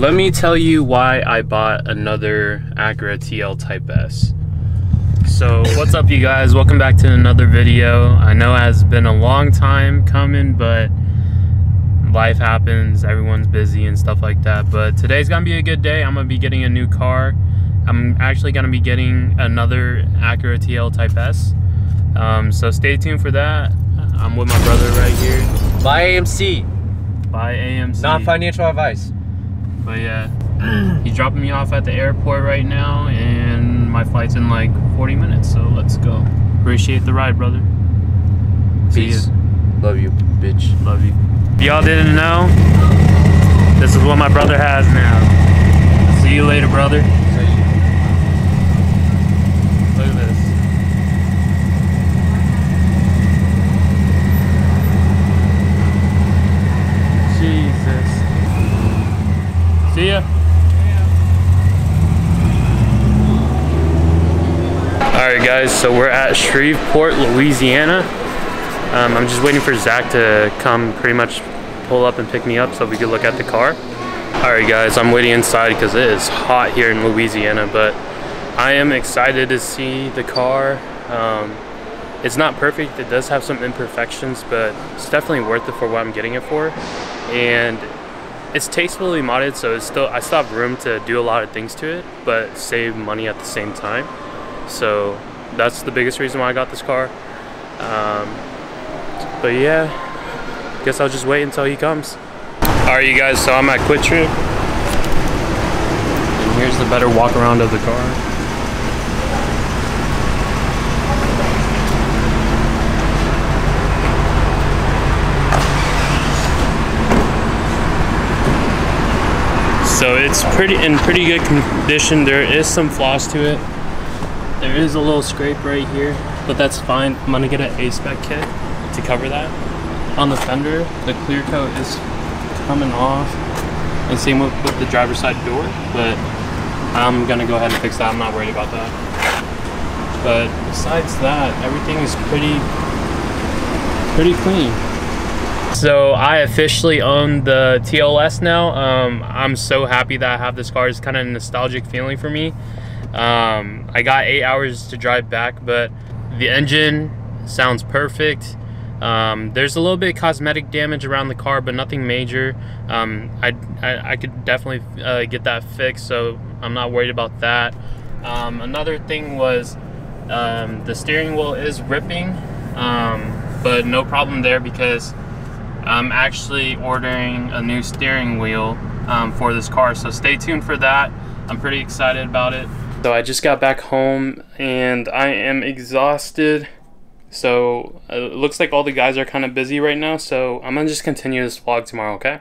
Let me tell you why I bought another Acura TL Type S. So what's up, you guys? Welcome back to another video. I know it has been a long time coming, but life happens, everyone's busy and stuff like that. But today's gonna be a good day. I'm gonna be getting a new car. I'm actually gonna be getting another Acura TL Type S. So stay tuned for that. I'm with my brother right here. Buy AMC. Buy AMC. Not financial advice. But yeah, he's dropping me off at the airport right now, and my flight's in like 40 minutes, so let's go. Appreciate the ride, brother. Peace. See ya. Love you, bitch. Love you. If y'all didn't know, this is what my brother has now. See you later, brother. See ya. Alright guys, so we're at Shreveport, Louisiana. I'm just waiting for Zach to come pretty much pull up and pick me up so we could look at the car. Alright guys, I'm waiting inside because it is hot here in Louisiana, but I am excited to see the car. It's not perfect, it does have some imperfections, but it's definitely worth it for what I'm getting it for. And it's tastefully modded, so it's still, I still have room to do a lot of things to it, but save money at the same time. So that's the biggest reason why I got this car. But yeah, guess I'll just wait until he comes. All right, you guys, so I'm at QuickTrip. And here's the better walk around of the car. So it's in pretty good condition. There is some flaws to it. There is a little scrape right here, but that's fine. I'm gonna get an A-spec kit to cover that. On the fender, the clear coat is coming off, and same with the driver's side door, but I'm gonna go ahead and fix that. I'm not worried about that. But besides that, everything is pretty clean. So I officially own the TLS now. I'm so happy that I have this car. It's kind of a nostalgic feeling for me. I got 8 hours to drive back, but the engine sounds perfect. There's a little bit of cosmetic damage around the car, but nothing major. I could definitely get that fixed, so I'm not worried about that. Another thing was the steering wheel is ripping, but no problem there because I'm actually ordering a new steering wheel for this car, so stay tuned for that. I'm pretty excited about it. So I just got back home and I am exhausted. So it looks like all the guys are kind of busy right now, so I'm gonna just continue this vlog tomorrow, okay?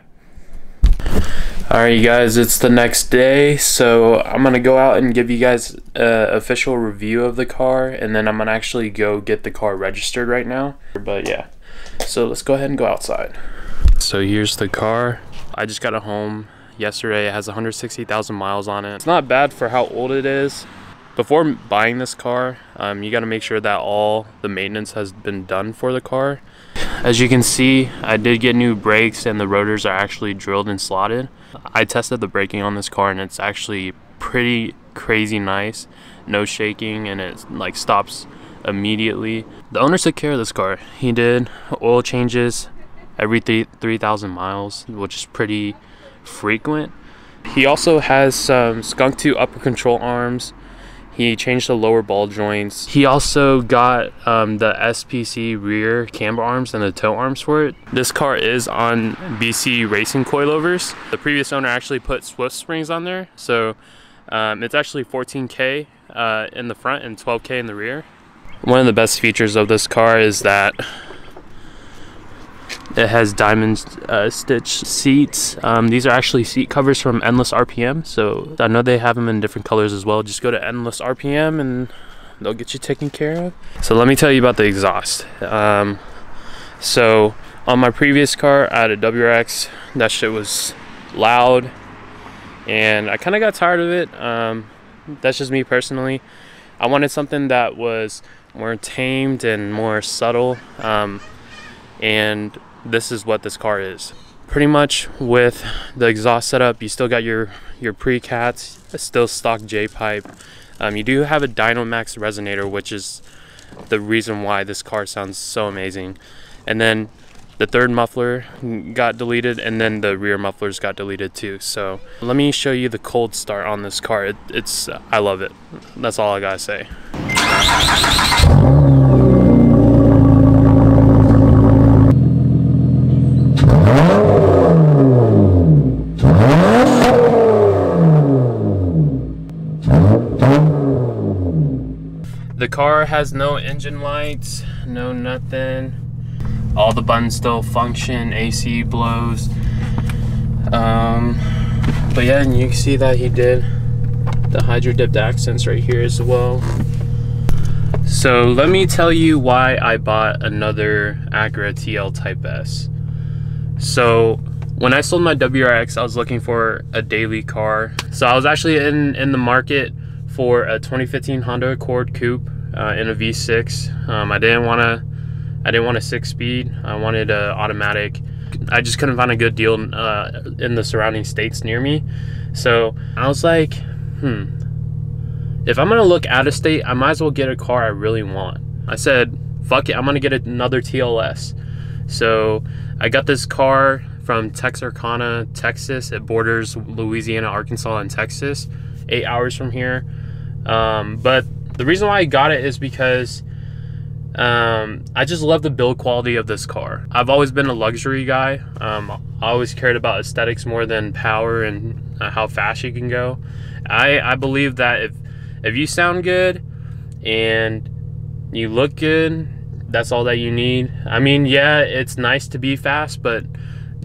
Alright you guys, it's the next day, so I'm gonna go out and give you guys an official review of the car, and then I'm gonna actually go get the car registered right now. But yeah. So let's go ahead and go outside. So here's the car. I just got it home yesterday. It has 160,000 miles on it. It's not bad for how old it is. Before buying this car, you gotta make sure that all the maintenance has been done for the car. As you can see, I did get new brakes and the rotors are actually drilled and slotted. I tested the braking on this car and it's actually pretty crazy nice. No shaking and it like stops immediately. The owner took care of this car. He did oil changes every 3,000 miles, which is pretty frequent. He also has some Skunk2 upper control arms. He changed the lower ball joints. He also got the SPC rear camber arms and the tow arms for it. This car is on BC racing coilovers. The previous owner actually put Swift springs on there, so it's actually 14K in the front and 12K in the rear. One of the best features of this car is that it has diamond stitched seats. These are actually seat covers from Endless RPM, so I know they have them in different colors as well. Just go to Endless RPM and they'll get you taken care of. So let me tell you about the exhaust. So on my previous car, I had a WRX. That shit was loud and I kind of got tired of it. That's just me personally. I wanted something that was more tamed and more subtle, and this is what this car is. pretty much with the exhaust setup, you still got your pre-cats, still stock j-pipe. You do have a dynomax resonator, which is the reason why this car sounds so amazing. And then the third muffler got deleted, and then the rear mufflers got deleted too. So let me show you the cold start on this car. I love it. That's all I gotta say. The car has no engine lights, no nothing. All the buttons still function, AC blows. But yeah, and you can see that he did the hydro-dipped accents right here as well. So let me tell you why I bought another Acura TL Type S. So when I sold my WRX, I was looking for a daily car. So I was actually in the market for a 2015 Honda Accord Coupe in a V6. I didn't want a 6-speed. I wanted an automatic. I just couldn't find a good deal in the surrounding states near me. So I was like, if I'm gonna look out of state, I might as well get a car I really want. I said, fuck it, I'm gonna get another TLS. So I got this car from Texarkana, Texas. It borders Louisiana, Arkansas, and Texas, 8 hours from here. But the reason why I got it is because I just love the build quality of this car. I've always been a luxury guy. I always cared about aesthetics more than power and how fast you can go. I believe that if you sound good and you look good, that's all that you need. I mean, yeah, it's nice to be fast, but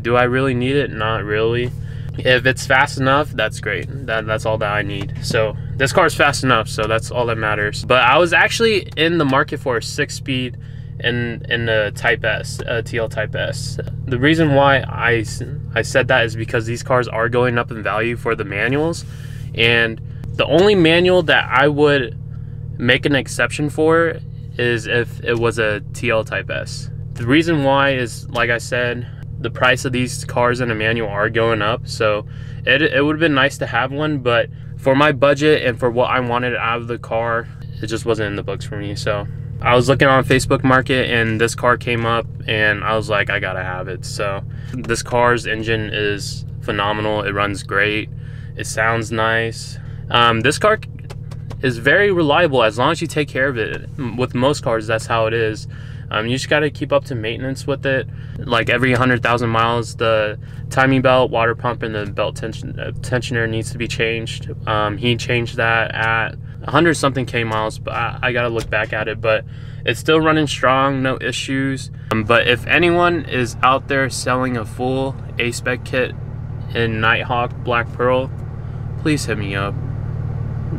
do I really need it? Not really. If it's fast enough, that's great. That's all that I need. So this car is fast enough, so that's all that matters. But I was actually in the market for a 6-speed in the Type S, TL Type S. The reason why I said that is because these cars are going up in value for the manuals, and the only manual that I would make an exception for is if it was a TL Type S. The reason why is, like I said, the price of these cars in a manual are going up, so it would have been nice to have one, but for my budget and for what I wanted out of the car, it just wasn't in the books for me. So I was looking on Facebook Market, and this car came up, and I was like, I gotta have it. So this car's engine is phenomenal. It runs great. It sounds nice. This car is very reliable as long as you take care of it. With most cars, that's how it is. You just gotta keep up to maintenance with it. Like every 100,000 miles, the timing belt, water pump, and the belt tensioner needs to be changed. He changed that at 100-something K miles, but I gotta look back at it. But it's still running strong, no issues. But if anyone is out there selling a full A-spec kit in Nighthawk Black Pearl, please hit me up.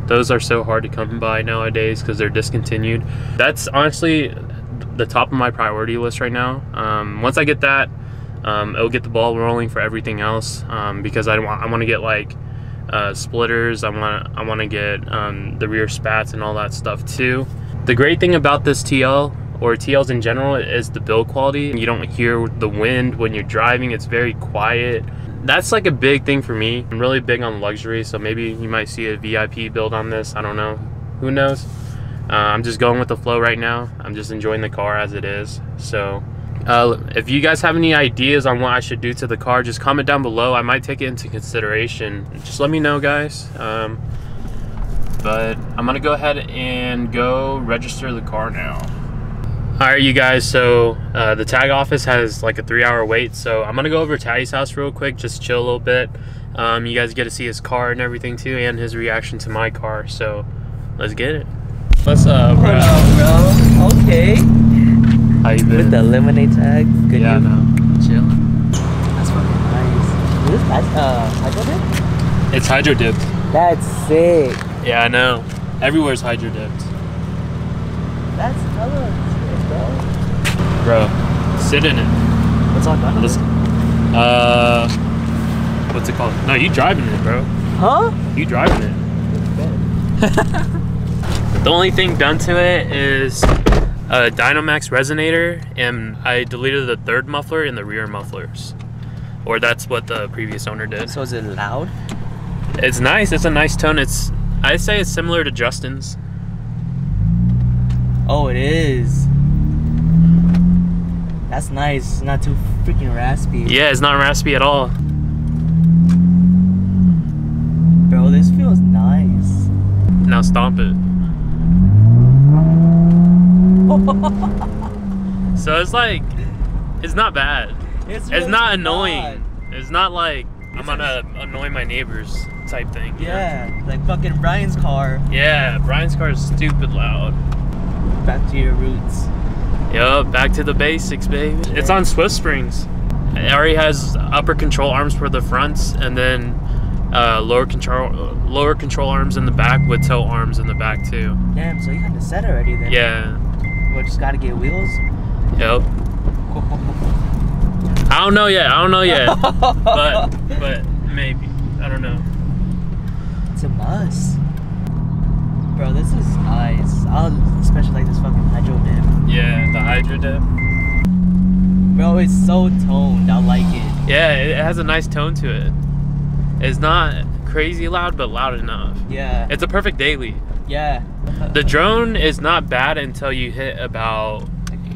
Those are so hard to come by nowadays because they're discontinued. That's honestly the top of my priority list right now. Once I get that, it'll get the ball rolling for everything else, because I want to get like splitters. I want to get the rear spats and all that stuff too. The great thing about this TL, or TLs in general, is the build quality. You don't hear the wind when you're driving. It's very quiet. That's like a big thing for me. I'm really big on luxury, so maybe you might see a VIP build on this. I don't know, who knows. I'm just going with the flow right now. I'm just enjoying the car as it is. So if you guys have any ideas on what I should do to the car, just comment down below. I might take it into consideration. Just let me know, guys. But I'm gonna go ahead and go register the car now. All right, you guys, so the tag office has like a 3-hour wait. So I'm gonna go over to Taddy's house real quick, just chill a little bit. You guys get to see his car and everything too, and his reaction to my car. So let's get it. What's up, bro? Hello, bro. Okay. How you been? With the lemonade tag. Good. Yeah, no. Chill. That's fucking nice. Is this hydro dipped? It's hydro dipped. That's sick. Yeah, I know. Everywhere's hydro dipped. That's hella sick, bro. Bro, sit in it. What's all done? What's it called? No, you driving it, bro. Huh? You driving it. The only thing done to it is a Dynomax resonator, and I deleted the third muffler and the rear mufflers. or that's what the previous owner did. So is it loud? It's nice. It's a nice tone. It's, I say it's similar to Justin's. Oh, it is. That's nice. It's not too freaking raspy. Yeah, it's not raspy at all. Bro, this feels nice. Now stomp it. So it's like, it's not bad. It's not annoying. It's not like I'm gonna annoy my neighbors type thing. Yeah, know? Like fucking Brian's car. Yeah, Brian's car is stupid loud. Back to your roots. Yup, back to the basics, baby. Yeah. It's on Swift springs. It already has upper control arms for the fronts, and then lower control arms in the back with tail arms in the back too. Damn, so you had the set already then. Yeah. Well, just gotta get wheels. Yup. I don't know yet. I don't know yet. but maybe. I don't know. It's a must. Bro, this is nice. I especially like this fucking hydro dip. Yeah, the hydro dip. Bro, it's so toned. I like it. Yeah, it has a nice tone to it. It's not crazy loud, but loud enough. Yeah. It's a perfect daily. Yeah. The drone is not bad until you hit about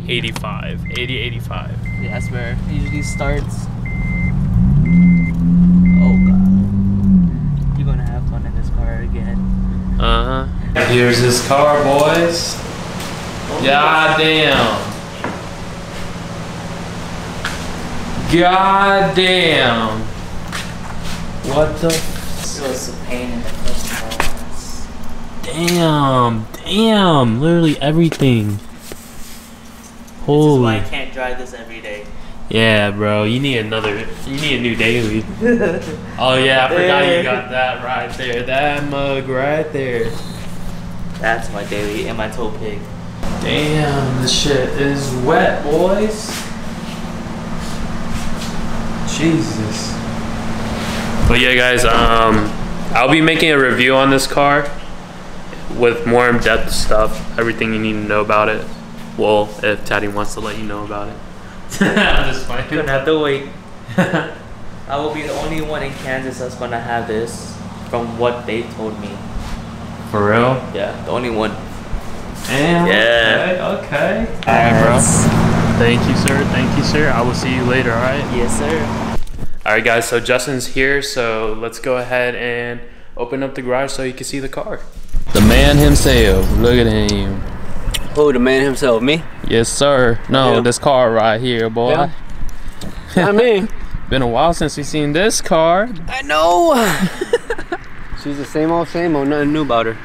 85, 80, 85. Yeah, that's where it usually starts. Oh, God. You're gonna have fun in this car again. Uh-huh. Here's his car, boys. God damn. God damn. What the f, it's a pain in the first. Damn, literally everything. Holy. This is why I can't drive this every day. Yeah, bro, you need a new daily. Oh yeah, I forgot you got that right there. That mug right there. That's my daily and my toe pig. Damn, this shit is wet, boys. Jesus. But yeah, guys, I'll be making a review on this car with more in-depth stuff, everything you need to know about it. Well, if Taddy wants to let you know about it. I'm just fine. You're gonna have to wait. I will be the only one in Kansas that's gonna have this, from what they told me. For real? Yeah, the only one. Damn. Yeah. Okay. Alright, bro. Thank you, sir. Thank you, sir. I will see you later. All right. Yes, sir. All right, guys. So Justin's here. So let's go ahead and open up the garage so you can see the car. The man himself. Look at him. Oh, the man himself, me? Yes, sir. No, yeah. This car right here, boy. Yeah. I mean, been a while since we seen this car. I know. She's the same old, nothing new about her.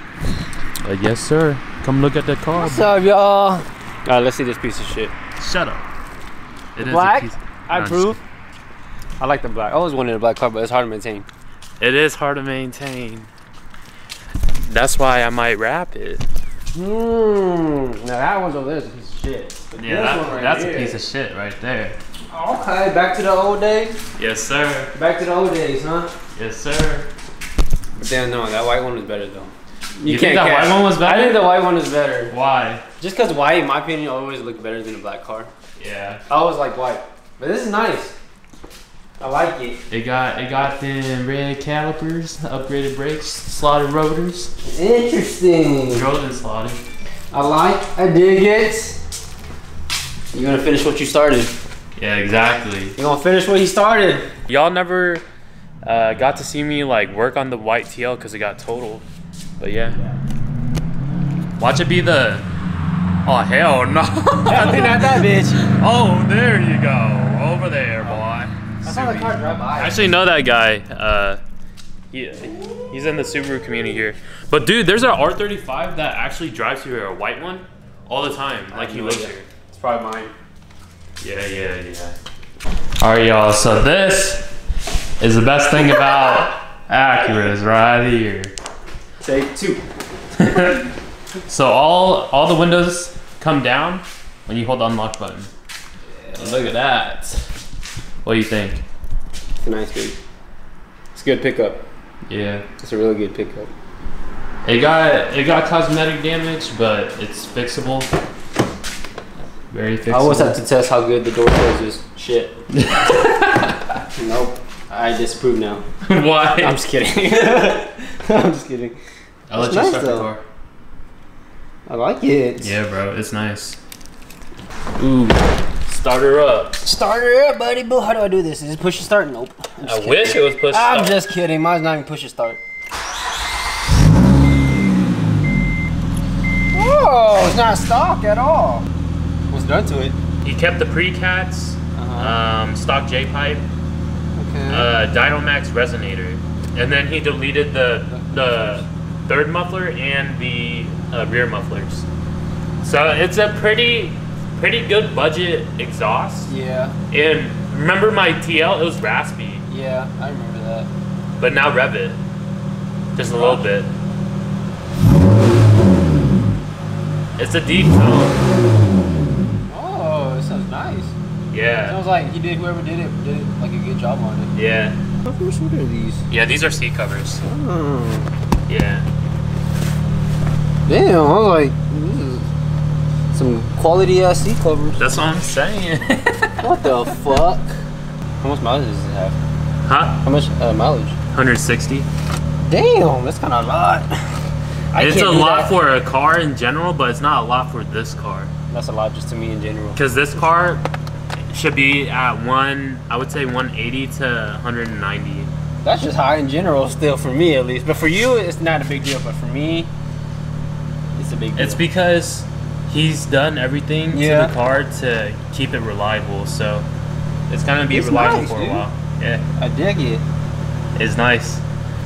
Yes, sir. Come look at that car. What's up, y'all? Alright, let's see this piece of shit. Shut up. It is black. I approve. I like the black. I always wanted a black car, but it's hard to maintain. It is hard to maintain. That's why I might wrap it. Now that one's over there is a piece of shit. But yeah, that's a piece of shit right there. Okay, back to the old days? Yes, sir. Back to the old days, huh? Yes, sir. But damn, no, that white one was better, though. You think that white one was better? I think the white one was better. Why? Just because white, in my opinion, always looked better than a black car. Yeah. I always like white. But this is nice. I like it. It got the red calipers, upgraded brakes, slotted rotors. Interesting. Drilled and slotted. I dig it. You're gonna finish what you started. Yeah, exactly. You're gonna finish what he started. Y'all never got to see me like work on the white TL because it got totaled. But yeah. Watch it be the. Oh hell no! I think not that bitch. Oh, there you go. Over there, boy. I actually know that guy. He's in the Subaru community here. But dude, there's an R35 that actually drives here, a white one, all the time. Like he lives here. It's probably mine. Yeah. All right, y'all. So this is the best thing about Acuras right here. Take two. So all the windows come down when you hold the unlock button. Yeah. Look at that. What do you think? It's a nice beat. It's a good pickup. Yeah. It's a really good pickup. It got cosmetic damage, but it's fixable. Very fixable. I always have to test how good the door closes. Shit. Nope. I disapprove now. Why? I'm just kidding. I'm just kidding. I'll let you start the car. I like it. Yeah, bro. It's nice. Ooh. Start her up. Start her up, buddy. How do I do this? Is it push to start? Nope. I wish it was push to start. I'm just kidding. Mine's not even push to start. Whoa, it's not stock at all. What's done to it? He kept the pre-cats, stock j-pipe, okay. Dynomax resonator, and then he deleted the third muffler and the rear mufflers. So it's a pretty good budget exhaust. Yeah. And remember my TL? It was raspy. Yeah, I remember that. But now rev it. Just a little bit. It's a deep tone. Oh, it sounds nice. Yeah. It sounds like he did, whoever did it like a good job on it. Yeah. What are these? Yeah, these are seat covers. Oh. Yeah. Damn, I was like, this is some quality ass seat covers. That's what I'm saying. What the fuck? How much mileage does it have? Huh? How much mileage? 160. Damn, that's kind of a lot. It's a lot for a car in general, but it's not a lot for this car. That's a lot just to me in general. Because this car should be at one, I would say 180 to 190. That's just high in general still for me at least. But for you, it's not a big deal. But for me, it's a big deal. It's because he's done everything to the car to keep it reliable. So it's going to be reliable for a while. Yeah. I dig it. It's nice.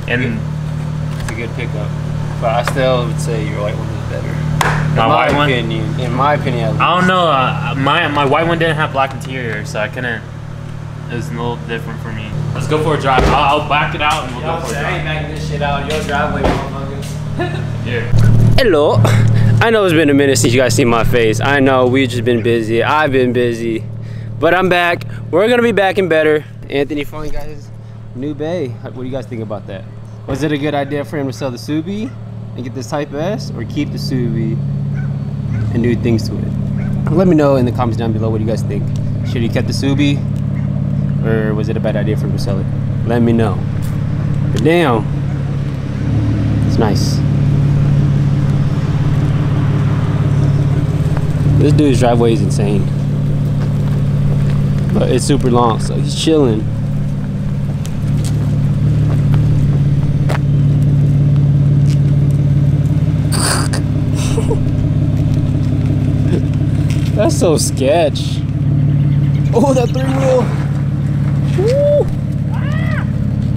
And it's a good pickup. But I still would say your white one is better. In my opinion, at least. I don't know. My white one didn't have black interior, so I couldn't. It was a little different for me. Let's go for a drive. I'll back it out and we'll go for a drive. I ain't backing this shit out. Your driveway, motherfuckers. Yeah. Hello. I know it's been a minute since you guys seen my face. I know we've just been busy. I've been busy, but I'm back. We're gonna be back and better. Anthony finally got his new bay. What do you guys think about that? Was it a good idea for him to sell the Subi and get this Type S, or keep the Subi and do things to it? Let me know in the comments down below what you guys think. Should he kept the Subi, or was it a bad idea for him to sell it? Let me know. But damn, it's nice. This dude's driveway is insane, but it's super long, so he's chilling. That's so sketch. Oh, that three wheel. Woo.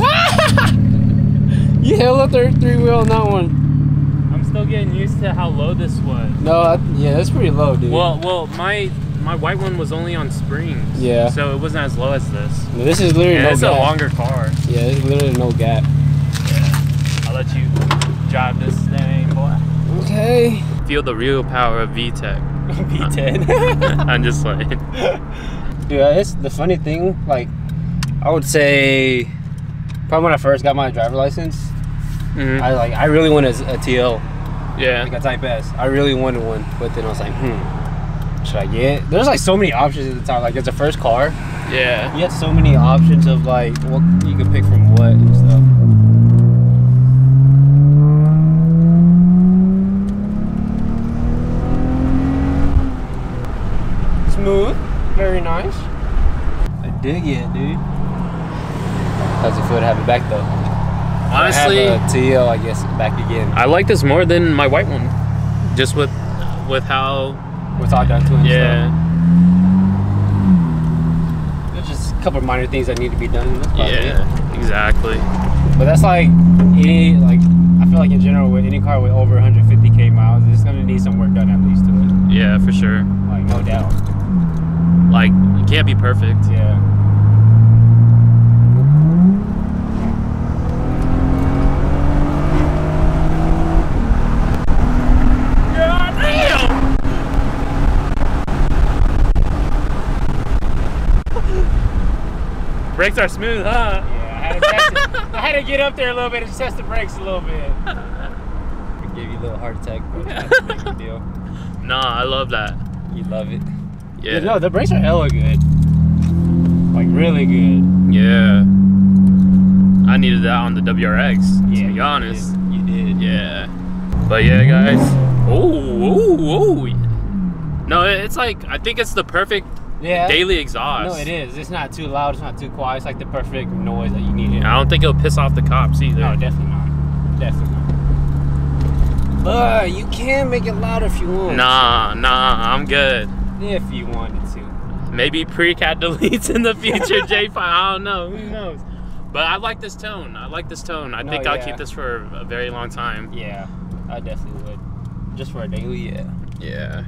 Ah. You held up the three wheel on that one. I'm still getting used to how low this was. No, yeah, that's pretty low, dude. Well, my white one was only on springs. Yeah. So it wasn't as low as this. No, this is literally no gap. It's a longer car. Yeah, there's literally no gap. Yeah. I'll let you drive this thing, boy. Okay. Feel the real power of VTEC. V10. I'm just like, dude, it's the funny thing. Like, I would say, probably when I first got my driver license, I really wanted a TL. Yeah. Like a Type S. I really wanted one, but then I was like, should I get? There's like so many options at the time. Like, it's a first car. Yeah. You had so many options of like what you could pick from what and stuff. Smooth, very nice. I dig it, dude. How's it feel to have it back though? Honestly, I have a TL, I guess, back again. I like this more than my white one, just with how it's all done to it. Yeah. There's just a couple of minor things that need to be done. Yeah, exactly. But that's like any I feel like in general with any car with over 150K miles, it's gonna need some work done at least to it. Yeah, for sure. Like no doubt. Like, it can't be perfect. Yeah. God damn! Brakes are smooth, huh? Yeah, I had to get up there a little bit and just test the brakes a little bit. I gave you a little heart attack, bro. That's a big deal. Nah, I love that. You love it. Yeah. No, the brakes are hella good. Like, really good. Yeah. I needed that on the WRX, yeah, to be honest. You did. Yeah. But yeah, guys. Oh. No, it's like, I think it's the perfect daily exhaust. No, it is. It's not too loud. It's not too quiet. It's like the perfect noise that you need. I don't think it'll piss off the cops either. No, definitely not. Definitely not. But you can make it louder if you want. Nah, I'm good. If you wanted to. Maybe pre-cat deletes in the future, j-pipe. I don't know. Who knows? But I like this tone. I think I'll keep this for a very long time. Yeah, I definitely would. Just for a daily, yeah. Yeah.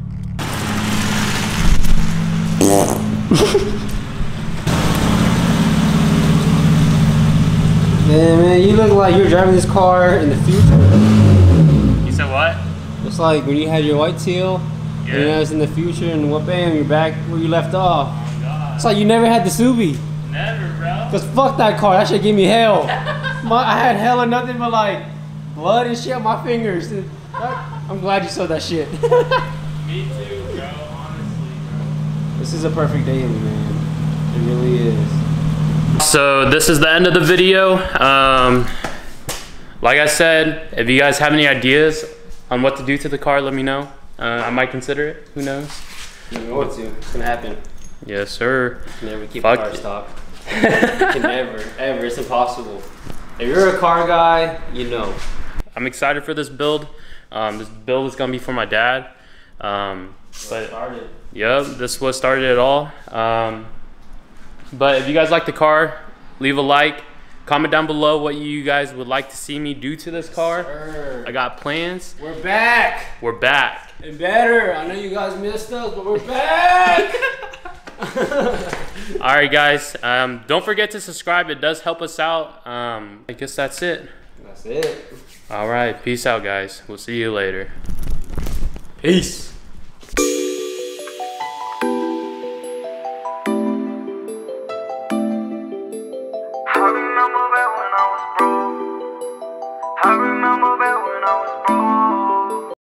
Man, you look like you're driving this car in the future. You said what? It's like when you had your white tail, and you know, it's in the future, and what, bam, you're back where you left off. Oh, God. It's like you never had the Subi. Never, bro. Cause fuck that car, that shit gave me hell. I had hell or nothing but like blood and shit on my fingers. I'm glad you sold that shit. Me too, bro, honestly, bro. This is a perfect daily, man. It really is. So this is the end of the video. Like I said, if you guys have any ideas on what to do to the car, let me know. I might consider it. Who knows? You know what to. It's gonna happen. Yes, sir. You can never keep a car stock. You can never, ever. It's impossible. If you're a car guy, you know. I'm excited for this build. This build is gonna be for my dad. This was started at all. But if you guys like the car, leave a like, comment down below what you guys would like to see me do to this car. Sir. I got plans. We're back. We're back. And better. I know you guys missed us, but we're back. All right, guys. Don't forget to subscribe. It does help us out. I guess that's it. That's it. All right. Peace out, guys. We'll see you later. Peace. I remember